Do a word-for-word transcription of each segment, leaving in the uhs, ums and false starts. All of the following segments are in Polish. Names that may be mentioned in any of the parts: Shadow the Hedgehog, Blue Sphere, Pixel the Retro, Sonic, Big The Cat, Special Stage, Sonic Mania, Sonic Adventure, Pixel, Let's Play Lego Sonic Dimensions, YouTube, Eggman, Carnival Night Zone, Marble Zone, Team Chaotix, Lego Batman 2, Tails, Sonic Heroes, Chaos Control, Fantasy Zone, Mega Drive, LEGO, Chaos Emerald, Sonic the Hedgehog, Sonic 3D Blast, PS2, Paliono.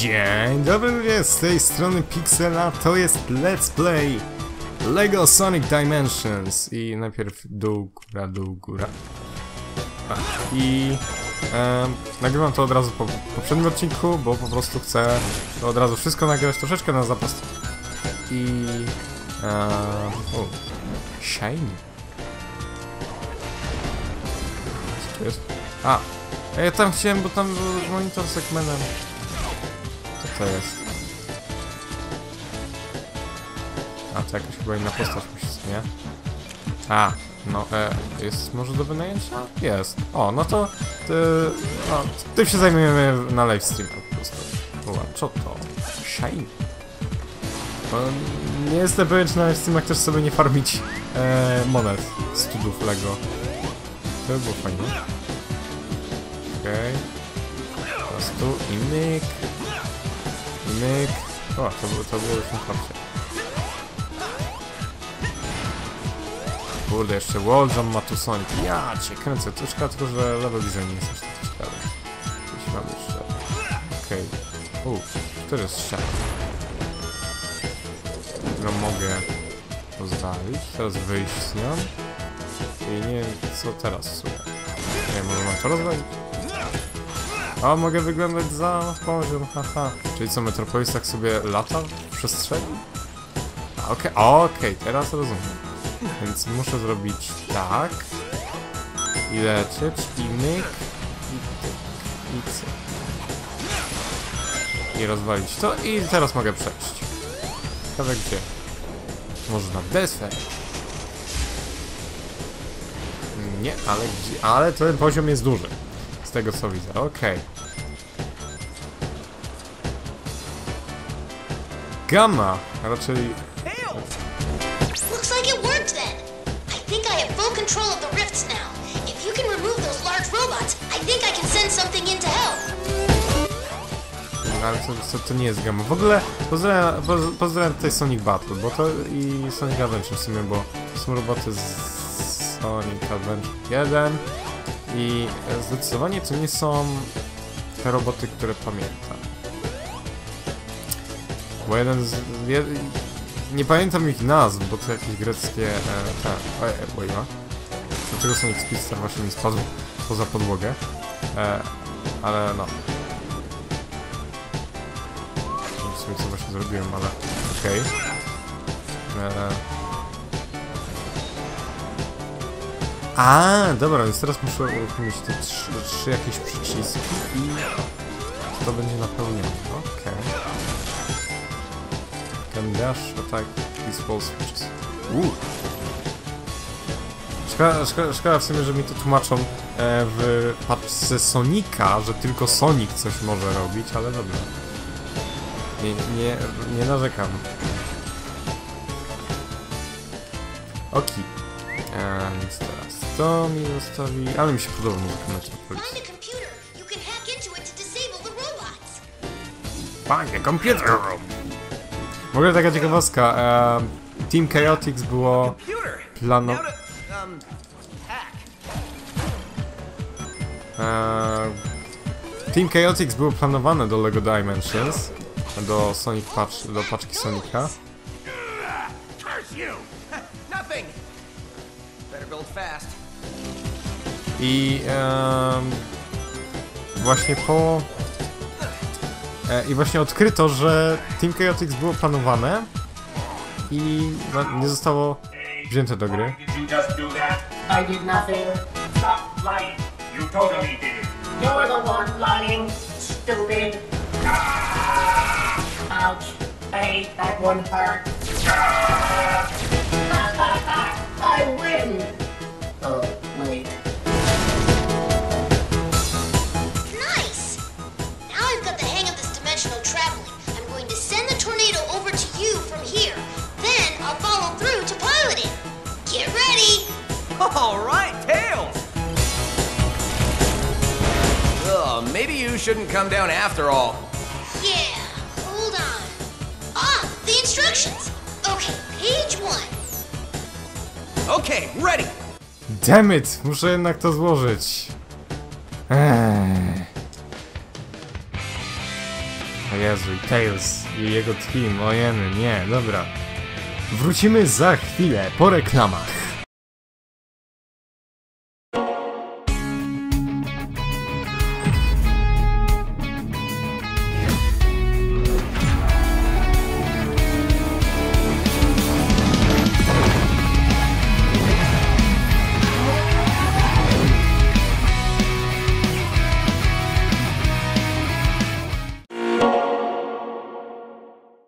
Dzień dobry ludzie, z tej strony Pixela, to jest Let's Play Lego Sonic Dimensions. I najpierw dół, góra, dół, góra. Tak. I e, nagrywam to od razu po poprzednim odcinku, bo po prostu chcę to od razu wszystko nagrywać troszeczkę na zapas. I... E, o, shiny. Co tu jest? A! Ja tam chciałem, bo tam był monitor z Eggmanem. Co to jest? A, to jakaś chyba inna postać musi być, nie? A, no, e, jest może do wynajęcia? Jest. O, no to... Ty, no, tym się zajmiemy na livestream po prostu. Uwa, co to? Shiny. Nie jestem pewien, czy na livestreamach też sobie nie farmić e, monet z cudów Lego. To by było fajnie. Okej, okay. Po prostu i myk, i myk. O, to było, to było już na chłopcie. Kurde, jeszcze walljump ma tu Sonic. Ja cię kręcę, to szkoda tylko, że level design nie jest aż tak ciekawy. Gdzieś mamy jeszcze. Okej, okay. Uuu, to jest szef. No mogę rozwalić, teraz wyjść z nią. I nie wiem, co teraz słucham. Nie wiem, może mam to rozwalić? A mogę wyglądać za poziom, haha. Czyli co, Metropolis tak sobie lata w przestrzeni? Okej, okay, okej, okay, teraz rozumiem. Więc muszę zrobić tak. I lecieć, i myk, i tyk, i cyk. I rozwalić to, i teraz mogę przejść. Ciekawe gdzie? Może na deser? Nie, ale gdzie? Ale ten poziom jest duży. Z tego co widzę, okej. Okay. Gamma! Raczej... Looks like it worked then. I think I have full control of the rifts now. If you can remove those large robots, I think I can send something in to help. Ale to, to, to nie jest Gamma. W ogóle pozdrawiam, poz, pozdrawiam tutaj Sonic Battle, bo to i Sonic Adventure w sumie, bo są roboty z Sonic Adventure jeden. I zdecydowanie to nie są te roboty, które pamiętam. Bo jeden z... Je, nie pamiętam ich nazw, bo to jakieś greckie... E, tak, ojej, oj, oj, dlaczego Sonic Speedstar właśnie mi spadł poza podłogę? E, ale no... Nie w sumie co właśnie zrobiłem, ale... Okej. Okay. A, dobra, więc teraz muszę uruchomić te trzy, trzy jakieś przyciski i to będzie napełnione. Okej. Okay. Can dash, attack, these wall switches. Uuu. Szkoda, szkoda, szkoda w sumie, że mi to tłumaczą e, w paczce Sonika, że tylko Sonic coś może robić, ale dobra. Nie, nie, nie narzekam. Oki. E, nic teraz. To mi zostawi... Ale mi się podoba muzyka Metropolis. Fajnie, komputer! W ogóle taka ciekawostka. E, Team Chaotix było... Plano... E, Team Chaotix było planowane do Lego Dimensions. Do Sonic Patch... do paczki Sonika. I e, właśnie po... E, I właśnie odkryto, że Team Chaotix było planowane i no, nie zostało wzięte do gry. Alright, Tails! Ugh, maybe you shouldn't come down after all. Yeah, hold on. Ah, the instructions! Okay, page one. Okay, ready! Damn it! Muszę jednak to złożyć. Eee. Jezu, i Tails i jego team, ojeny, nie, dobra. Wrócimy za chwilę, po reklamach.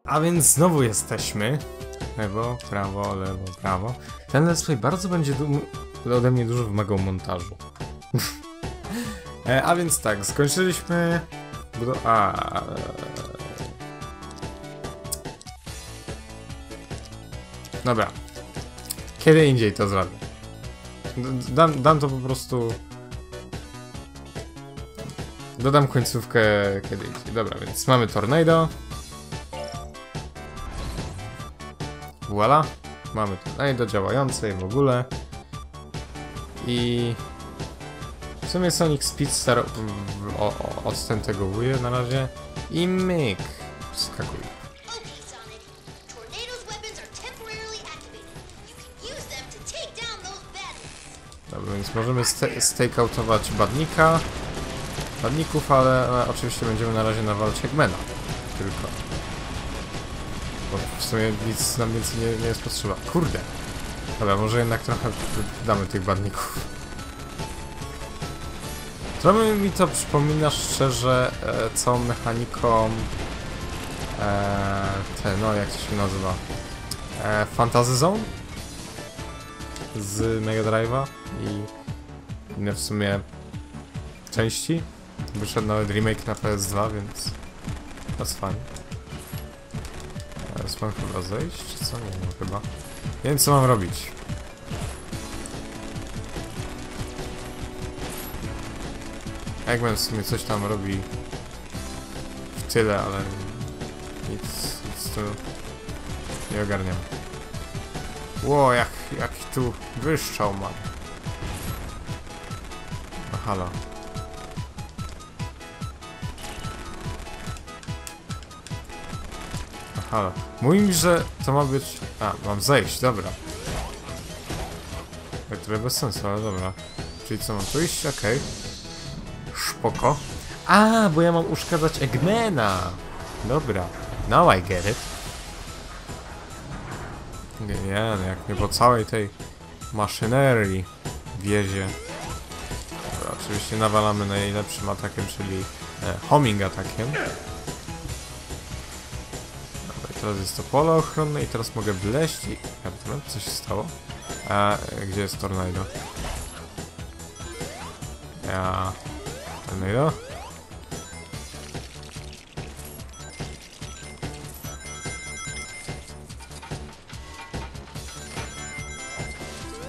A więc znowu jesteśmy. Lewo, prawo, lewo, prawo. Ten let's play bardzo będzie ode mnie dużo wymagał montażu. e, a więc tak, skończyliśmy... Budo a... Dobra. Kiedy indziej to zrobię. D dam, dam to po prostu... Dodam końcówkę kiedy indziej. Dobra, więc mamy tornado. Voila, mamy tutaj do działającej w ogóle. I w sumie Sonic Speedstar odstępowuje na razie. I myk, wskakuj. Dobra, więc możemy stakeoutować badnika. Badników, ale, ale oczywiście będziemy na razie na walce Eggmana. Tylko. Bo w sumie nic nam więcej nie, nie jest potrzeba. Kurde! Dobra, może jednak trochę damy tych badników. Trochę mi to przypomina szczerze e, całą mechaniką... E, te, no jak to się nazywa? E, Fantasy Zone? Z Mega Drive'a i inne w sumie części. Wyszedł nawet remake na P S dwa, więc... That's fine. Teraz mam chyba zejść, czy co? Nie wiem, chyba. Nie wiem, co mam robić. Eggman w sumie coś tam robi w tyle, ale nic, nic tu nie ogarniam. Ło, jak, jak tu wyszczał mam. No halo. Ale mówi mi, że to ma być... A, mam zejść, dobra. Tak trochę bez sensu, ale dobra. Czyli co, mam tu iść? Okej. Okay. Szpoko. A, bo ja mam uszkadzać Eggmana. Dobra. Now I get it. Nie, no jak mnie po całej tej maszynerii wiezie. Dobra, oczywiście nawalamy najlepszym atakiem, czyli e, homing atakiem. Teraz jest to pole ochronne i teraz mogę wleść i... Co się stało? A, gdzie jest tornado? A, tornado?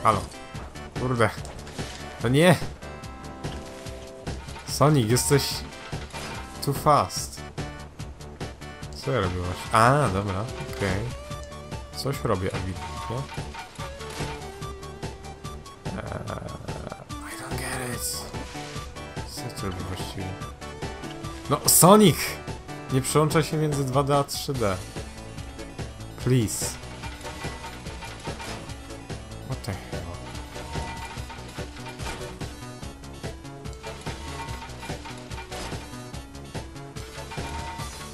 Halo. Kurde. To nie! Sonic, jesteś... too fast. Co ja robiłaś? A, dobra, okej. Okay. Coś robię, ewidentnie. Uh, I don't get it. Co to robi właściwie? No, Sonic! Nie przełącza się między dwa D a trzy D. Please. What the hell?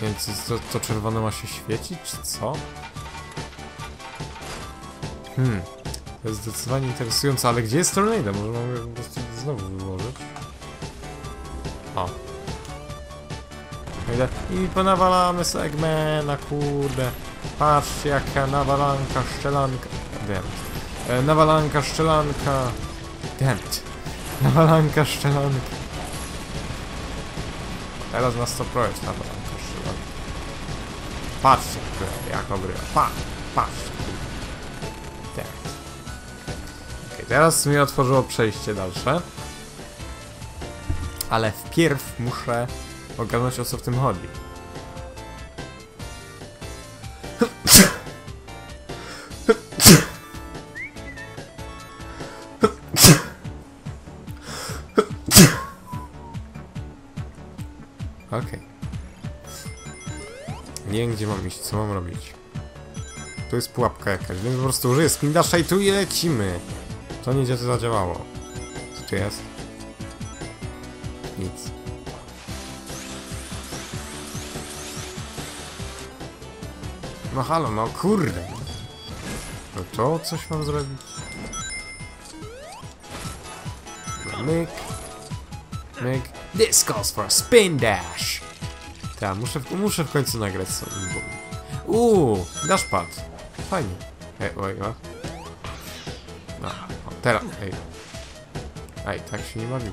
Więc to, to czerwone ma się świecić, czy co? Hmm, to jest zdecydowanie interesujące, ale gdzie jest tornado? Może mogę po prostu znowu wyłożyć? O. I ponawalamy z Eggmana, kurde. Patrzcie, jaka nawalanka, szczelanka. Damn. E, nawalanka, szczelanka. Damn. Nawalanka, szczelanka. Teraz na sto procent nawalanka. Patrzcie, jak obrywa. Pa, patrzcie. Tak. Okay, teraz mi otworzyło przejście dalsze. Ale wpierw muszę ogarnąć, o co w tym chodzi. Okej. Okay. wiem, gdzie mam iść, co mam robić. Tu jest pułapka jakaś, więc po prostu użyję spin dasha i tu i lecimy. To nie to zadziałało. Co tu jest? Nic. No halo, no kurde. No to coś mam zrobić. Myk. Myk. This calls for a spin dash. Tak, muszę, muszę w końcu nagrać sobie. Uuu, dashpad. Fajnie. Ej, oj, oj. No, teraz, ej. Ej, tak się nie bawi.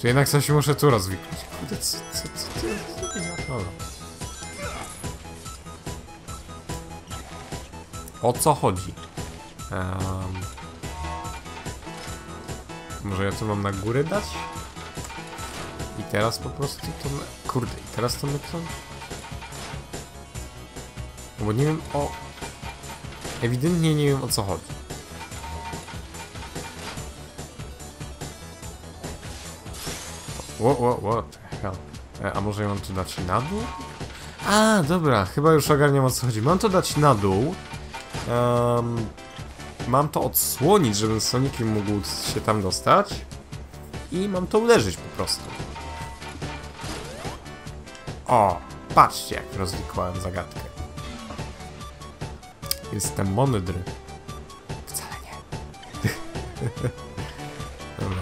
Tu jednak coś muszę tu rozwikłać. Kurde, co, co, co, co, co? O co chodzi? Um, może ja to mam na górę dać? I teraz po prostu to... My... Kurde, i teraz to my to... No bo nie wiem o... Ewidentnie nie wiem o co chodzi. What, what, what the hell? E, a może ja mam to dać na dół? A, dobra, chyba już ogarniam o co chodzi. Mam to dać na dół. Um, mam to odsłonić, żebym Soniciem mógł się tam dostać. I mam to uderzyć po prostu. O, patrzcie jak rozwikłałem zagadkę. Jestem mądry. Wcale nie. Dobra.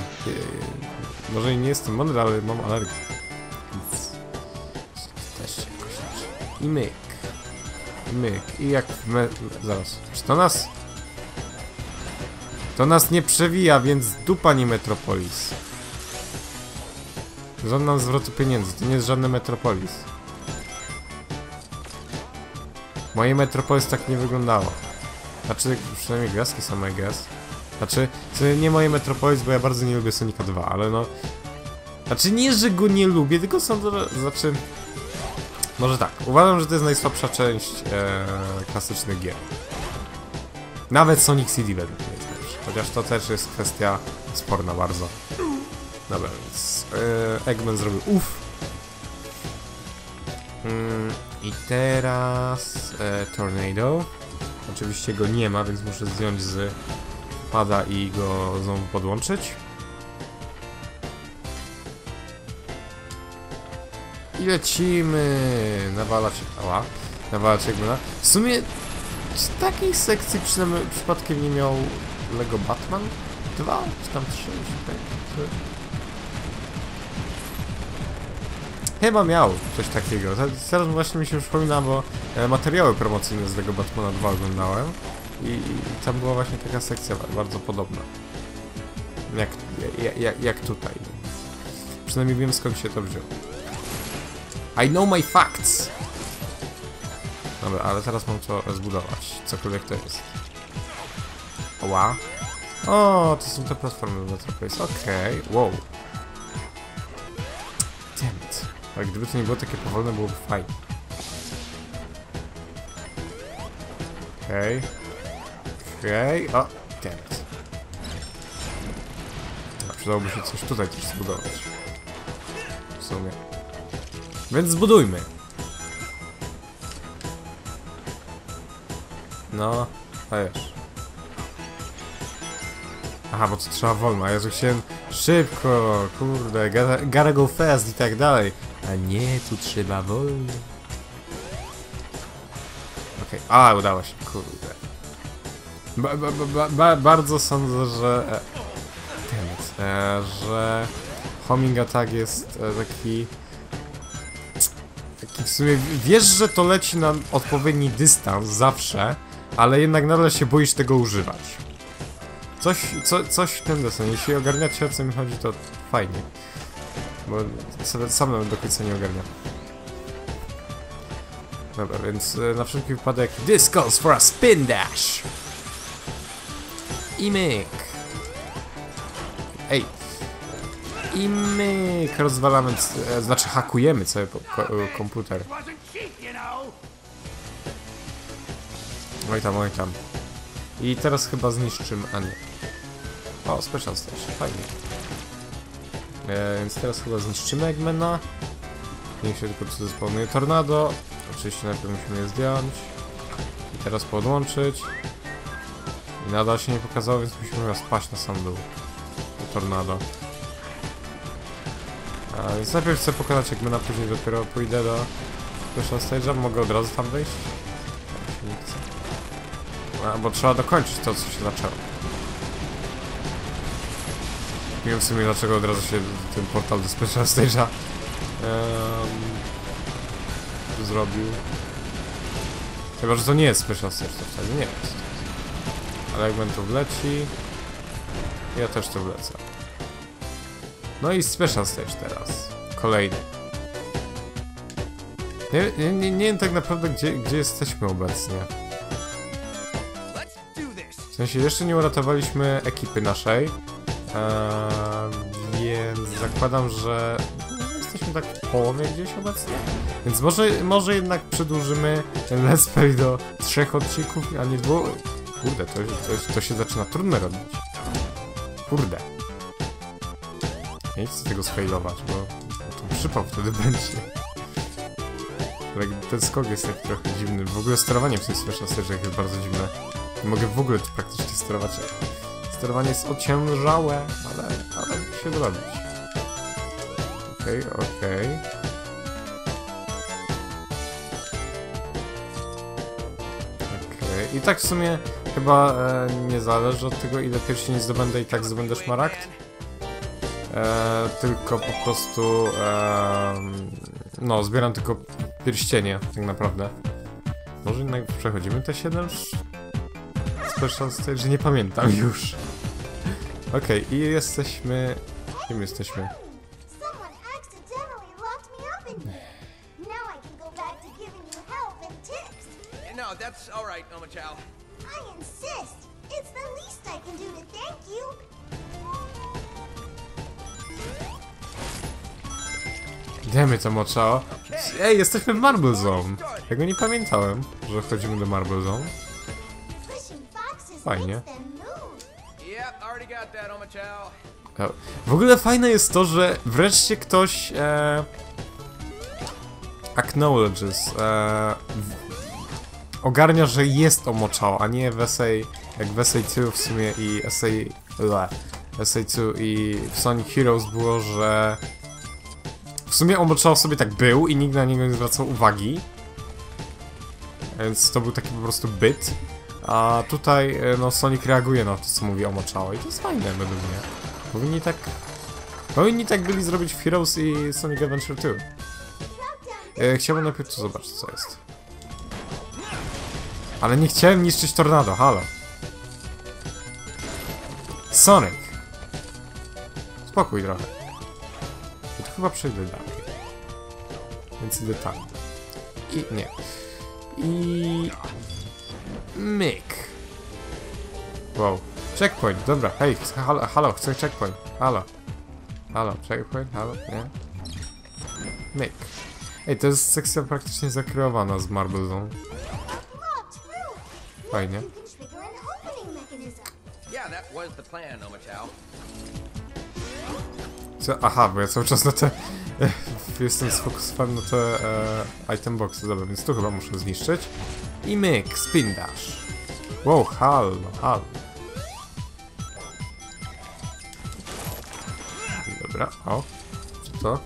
Może nie jestem mądry, ale mam alergię. Więc... Też się koszać. I myk. I myk. I jak... My... Zaraz. Czy to nas... To nas nie przewija, więc dupa nie Metropolis. Żądam zwrotu pieniędzy. To nie jest żadne Metropolis. Moje Metropolis tak nie wyglądało. Znaczy, przynajmniej gwiazdki są moje gwiazd. Znaczy, nie moje Metropolis, bo ja bardzo nie lubię Sonika dwa, ale no... Znaczy, nie, że go nie lubię, tylko są to... Znaczy... Może tak. Uważam, że to jest najsłabsza część ee, klasycznych gier. Nawet Sonic C D według mnie jest lepszy. Chociaż to też jest kwestia sporna bardzo. Dobra, więc yy, Eggman zrobił uff. Yy, I teraz yy, Tornado. Oczywiście go nie ma, więc muszę zdjąć z pada i go znowu podłączyć. I lecimy. Nawalać... Ała. Nawalać Eggmana. W sumie z takiej sekcji przynajmniej przypadkiem nie miał Lego Batman dwa? Czy tam trzy? Chyba miał coś takiego. Teraz właśnie mi się przypomina, bo materiały promocyjne z Lego Batmana dwa oglądałem i, i tam była właśnie taka sekcja bardzo podobna. Jak, jak, jak tutaj. Przynajmniej wiem skąd się to wziął. I know my facts! Dobra, ale teraz mam to zbudować. Cokolwiek to jest. Oła. O, to są te platformy do Metropolis. Okej, okay. Wow. Dammit. Ale gdyby to nie było takie powolne, byłoby fajnie. Okej. Okay. Okej. Okay. O, dammit. No, przydałoby się coś tutaj też zbudować. W sumie. Więc zbudujmy. No, a już. Aha, bo to trzeba wolno, a ja chciałem szybko, kurde, gotta, gotta go fast i tak dalej. A nie, tu trzeba wolno. Okej, okay. A udało się, kurde. Ba, ba, ba, ba, bardzo sądzę, że... E, e, że... Homing Attack jest e, taki... Taki w sumie, wiesz, że to leci na odpowiedni dystans zawsze, ale jednak nadal się boisz tego używać. Coś, co, coś w tym desenie. Jeśli ogarniacie o co mi chodzi, to fajnie. Bo sobie sam nawet do końca nie ogarnia. Dobra, więc na wszelki wypadek this calls for a spin dash! I myk! Ej! I myk! Rozwalamy, znaczy hakujemy cały komputer. Oj tam, oj tam. I teraz chyba zniszczymy, a nie. O, Special Stage, fajnie. E, więc teraz chyba zniszczymy Eggmana. Niech się tylko trzy zespawnują tornado. Oczywiście najpierw musimy je zdjąć. I teraz podłączyć. I nadal się nie pokazało, więc musimy spaść na sam dół. To tornado. A więc najpierw chcę pokazać, jak my na później dopiero pójdę do Special Stage'a. Mogę od razu tam wejść? Tam się nie chce. A, bo trzeba dokończyć to, co się zaczęło. Nie wiem w sumie, dlaczego od razu się ten portal do Special Stage'a um, zrobił. Chyba, że to nie jest Special Stage, to wtedy nie jest. Ale Eggman tu wleci. Ja też tu wlecę. No i Special Stage teraz. Kolejny. Nie, nie, nie, nie wiem tak naprawdę, gdzie, gdzie jesteśmy obecnie. W sensie jeszcze nie uratowaliśmy ekipy naszej, eee, więc zakładam, że jesteśmy tak w połowie gdzieś obecnie, więc może, może jednak przedłużymy ten let's play do trzech odcinków, a nie dwóch. Kurde, to, to, to się zaczyna trudno robić. Kurde. Nie chcę tego sfailować, bo to przypał wtedy będzie. Ale ten skok jest tak trochę dziwny. W ogóle sterowanie w tej Special Stage'ach jest bardzo dziwne. Nie mogę w ogóle praktycznie sterować. Sterowanie jest ociężałe, ale, ale się zrobić. Okej, okay, okej. Okay. Okay. I tak w sumie chyba e, nie zależy od tego, ile pierścieni zdobędę, i tak zdobędę szmaragd. E, tylko po prostu... E, no, zbieram tylko pierścienie, tak naprawdę. Może jednak przechodzimy te siedem... Special Stage, nie pamiętam już. Okej, okay, i jesteśmy... Kim jesteśmy? No, that's all right, Omochao. I insist. It's the least I can do to thank you. Demy to, Omochao. Ej, jesteśmy w Marble Zone. Tego nie pamiętałem, że wchodzimy do Marble Zone. Fajnie. W ogóle fajne jest to, że wreszcie ktoś e, acknowledges, e, ogarnia, że jest Omochao, a nie w S A, jak w S A dwa w sumie i S A, le, S A dwa i w Sonic Heroes było, że w sumie Omochao sobie tak był i nikt na niego nie zwracał uwagi, więc to był taki po prostu byt. A tutaj, no, Sonic reaguje na to, co mówi Omochao, i to jest fajne, według mnie. Powinni tak... Powinni tak byli zrobić w Heroes i Sonic Adventure dwa. E, chciałbym najpierw tu zobaczyć, co jest. Ale nie chciałem niszczyć tornado, halo. Sonic! Spokój trochę. I tu chyba przejdę dalej. Więc idę tam. I... nie. I... Myk. Wow. Checkpoint, dobra, hej, halo, halo, chcę checkpoint. Halo. Halo, checkpoint, halo, nie. Myk. Ej, to jest sekcja praktycznie zakreowana z Marble Zone. Fajnie. Co? Aha, bo ja cały czas na te... jestem sfokusowany na te e, item boxy, dobra, więc tu chyba muszę zniszczyć. I myk, spin dash. Wow, halo, halo. Dobra, o. Co to?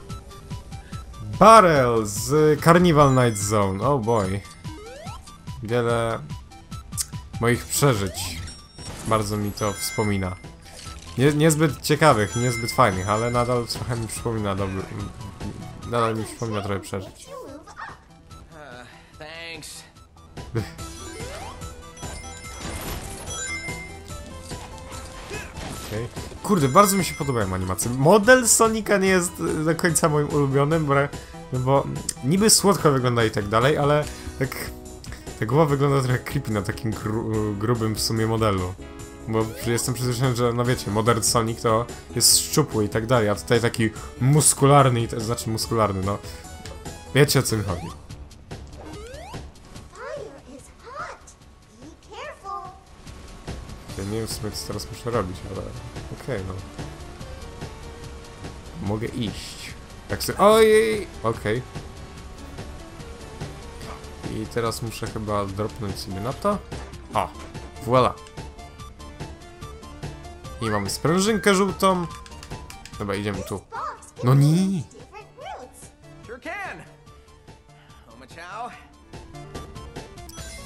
Barrel z Carnival Night Zone, oh boy. Wiele moich przeżyć. Bardzo mi to wspomina. Nie, niezbyt ciekawych, niezbyt fajnych, ale nadal trochę mi przypomina dobry... Nadal mi przypomina trochę przeżyć. Okay. Kurde, bardzo mi się podobają animacje. Model Sonika nie jest do końca moim ulubionym, bo, bo niby słodko wygląda i tak dalej, ale tak ta głowa wygląda trochę creepy na takim gru, grubym w sumie modelu. Bo jestem przyzwyczajony, że no wiecie, Modern Sonic to jest szczupły i tak dalej, a tutaj taki muskularny, to znaczy muskularny, no wiecie, o co mi chodzi. Nie wiem w sumie, co teraz muszę robić, ale okej, okay, no. Mogę iść. Tak sobie... Ojej! Okej. Okay. I teraz muszę chyba dropnąć sobie na to. O! Voila! I mamy sprężynkę żółtą. Dobra, idziemy tu. No nie!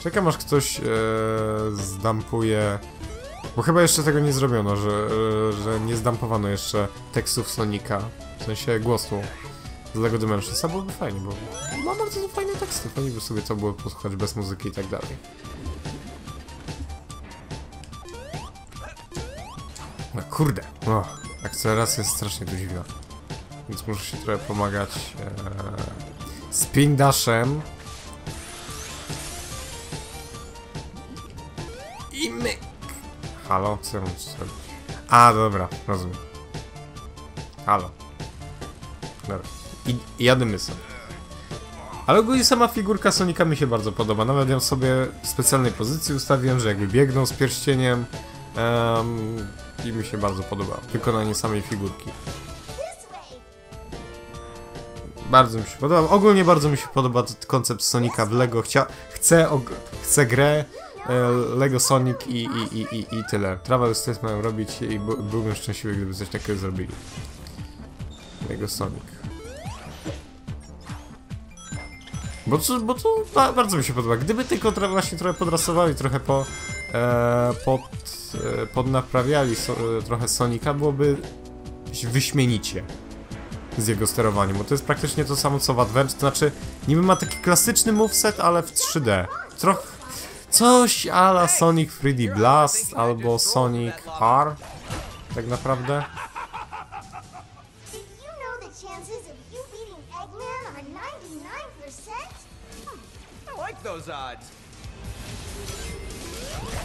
Czekam aż ktoś ee, zdampuje... Bo chyba jeszcze tego nie zrobiono, że, że nie zdampowano jeszcze tekstów Sonika. W sensie głosu z Lego Dimensions. A byłoby fajnie, bo ma bardzo fajne teksty. Fajnie by sobie to było posłuchać bez muzyki i tak dalej. No kurde, o, akceleracja jest strasznie tu dziwna. Więc muszę się trochę pomagać ee, spin dashem. I myk! Halo? Co ja mam zrobić? A, dobra, rozumiem. Halo. Dobra. I, i jadymy sobie. Ale ogólnie sama figurka Sonika mi się bardzo podoba. Nawet ją sobie w specjalnej pozycji ustawiłem, że jakby biegną z pierścieniem. Um, I mi się bardzo podoba wykonanie samej figurki. Bardzo mi się podoba. Ogólnie bardzo mi się podoba koncept Sonika w Lego. Chcia chcę, chcę grę Lego Sonic i, i, i, i, i tyle. Travel Stage mają robić i byłbym szczęśliwy, gdyby coś takiego zrobili. Lego Sonic. Bo to, bo to bardzo mi się podoba. Gdyby tylko właśnie trochę podrasowali, trochę po, e, pod, e, podnaprawiali so, e, trochę Sonika, byłoby wyśmienicie z jego sterowaniem. Bo to jest praktycznie to samo co w Adventure. To znaczy, niby ma taki klasyczny moveset, ale w trzy D. Trochę. Coś a la Sonic trzy D Blast albo Sonic R, tak naprawdę.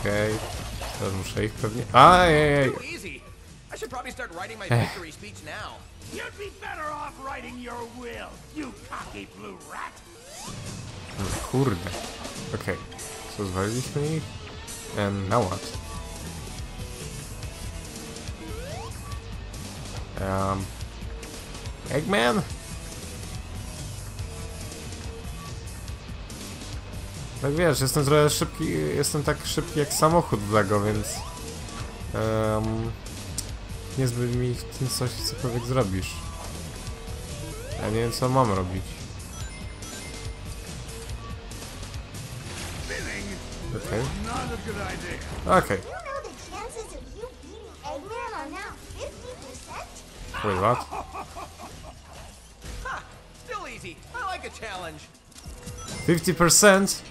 Okej, okay. Teraz muszę ich pewnie... Ajajaj! Kurde, okej. Okay. Co, zwaliliśmy ich? And now what? Um, Eggman? Tak wiesz, jestem trochę szybki, jestem tak szybki jak samochód w Lego, więc... Um, niezbyt mi w tym coś cokolwiek zrobisz. Ja nie wiem co mam robić. Okej. Okay. Okej. Okay. Wait, what? fifty percent?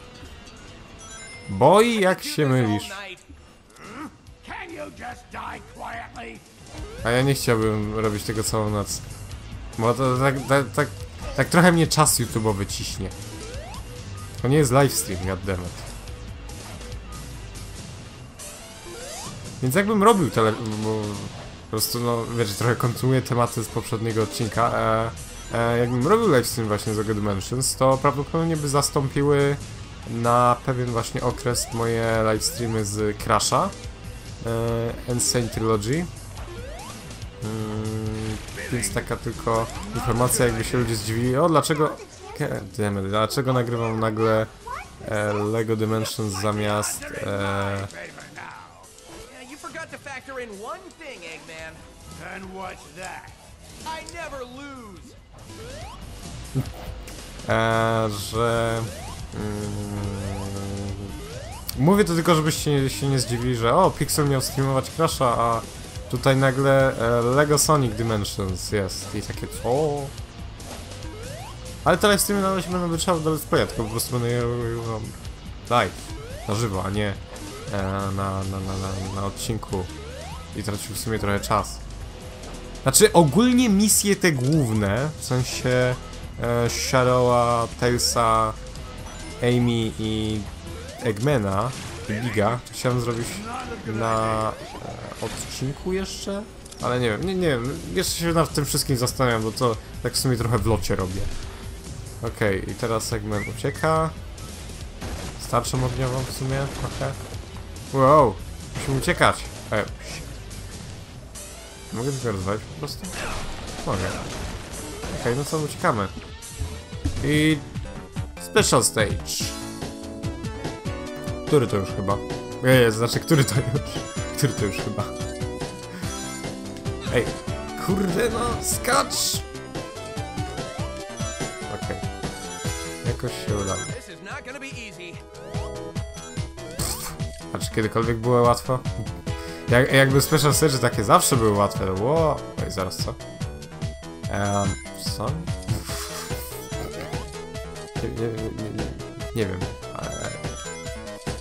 Boi, jak się mylisz. A ja nie chciałbym robić tego całą noc. Bo to tak, tak, tak, tak trochę mnie czas YouTube'owy ciśnie. To nie jest livestream, goddammit. Więc jakbym robił tele... bo po prostu, no wiecie, trochę kontynuuję tematy z poprzedniego odcinka. E, e, jakbym robił livestream właśnie z Lego Dimensions, to prawdopodobnie by zastąpiły na pewien właśnie okres moje livestreamy z Crasha e, Endsame Trilogy. E, więc taka tylko informacja, jakby się ludzie zdziwili. O, dlaczego... Damn, dlaczego nagrywam nagle e, Lego Dimensions zamiast... E, in one thing, Eggman. And what's that? I never lose. Eee, że... Mm, mówię to tylko, żebyście się nie zdziwili, że o, Pixel miał streamować Crasha, a tutaj nagle e, Lego Sonic Dimensions jest. I takie o. Ale te livestreamy na razie będą wytrzymały do Let's Playa, tylko po prostu będę je robił live, na żywo, a nie e, na, na, na, na, na odcinku. I tracił w sumie trochę czas. Znaczy ogólnie misje te główne, w sensie e, Shadowa, Tailsa, Amy i Eggmana, i Biga, chciałem zrobić na e, odcinku jeszcze? Ale nie wiem, nie, nie wiem, jeszcze się nad tym wszystkim zastanawiam, bo to tak w sumie trochę w locie robię. Okej, okay, i teraz Eggman ucieka. Starszą ogniową w sumie trochę. Wow, musimy uciekać. E, Mogę tylko rozwalić po prostu? Mogę. Okej, no co, uciekamy. I... Special Stage. Który to już chyba? Nie, nie, znaczy, który to już? Który to już chyba? Ej, kurde no, skacz! Okej. Jakoś się udało. A czy kiedykolwiek było łatwo? Jak, jakby Special Stage takie zawsze były łatwe. Wow. Oj, zaraz co? Ehm, co? Nie, nie, nie, nie, nie wiem. Ale...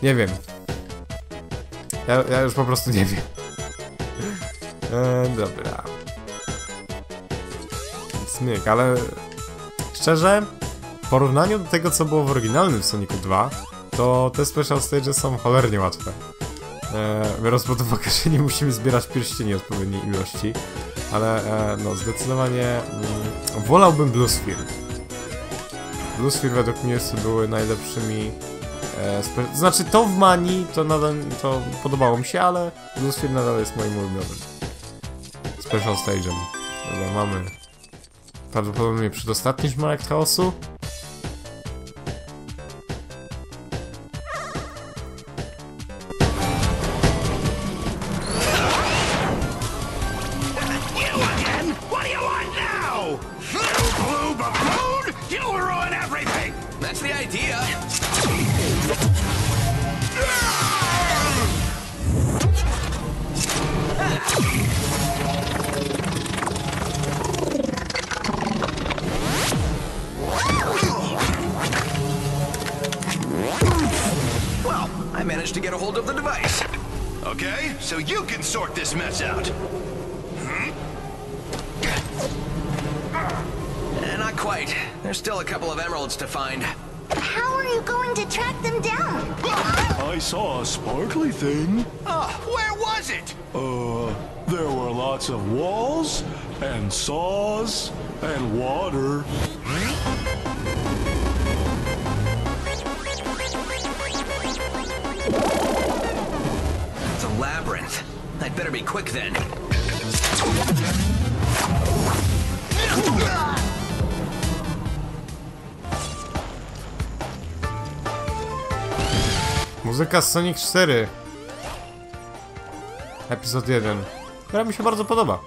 Nie wiem. Ja, ja już po prostu nie wiem. E, dobra. Snyk, ale... Szczerze, w porównaniu do tego, co było w oryginalnym Sonicu dwa, to te Special Stages są cholernie łatwe. E, biorąc pod uwagę, że nie musimy zbierać pierścieni odpowiedniej ilości. Ale e, no zdecydowanie mm, wolałbym Blue Sphere. Blue Sphere według mnie były najlepszymi... E, znaczy to w Manii to nadal to podobało mi się, ale Blue Sphere nadal jest moim ulubionym Special Stage'em. Dobra, mamy prawdopodobnie przedostatni szmarek chaosu. Muzyka z Sonic cztery. Epizod jeden. Która mi się bardzo podoba.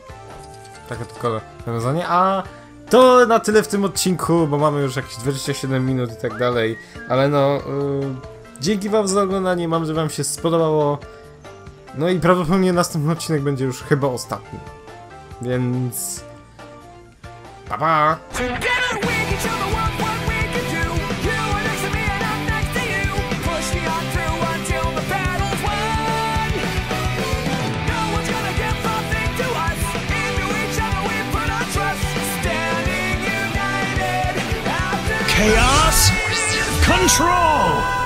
Takie tylko nawiązanie. A to na tyle w tym odcinku, bo mamy już jakieś dwadzieścia siedem minut i tak dalej. Ale no... Yy, dzięki wam za oglądanie. Mam, że wam się spodobało. No i prawdopodobnie następny odcinek będzie już chyba ostatni. Więc... Pa, pa! Chaos Control!